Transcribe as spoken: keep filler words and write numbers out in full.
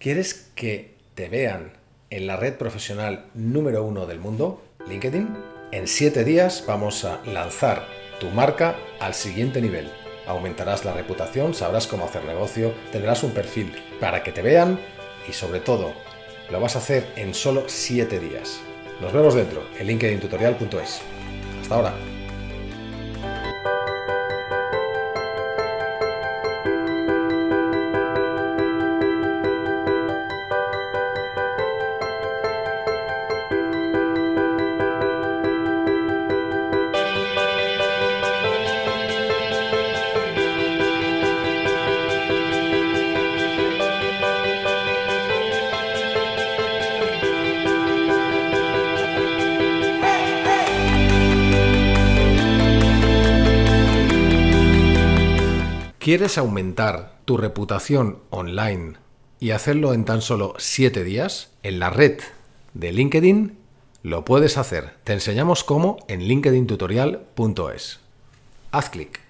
¿Quieres que te vean en la red profesional número uno del mundo, LinkedIn? En siete días vamos a lanzar tu marca al siguiente nivel. Aumentarás la reputación, sabrás cómo hacer negocio, tendrás un perfil para que te vean y, sobre todo, lo vas a hacer en solo siete días. Nos vemos dentro en linkedin tutorial punto es. Hasta ahora. ¿Quieres aumentar tu reputación online y hacerlo en tan solo siete días? En la red de LinkedIn lo puedes hacer. Te enseñamos cómo en linkedin tutorial punto es. Haz clic.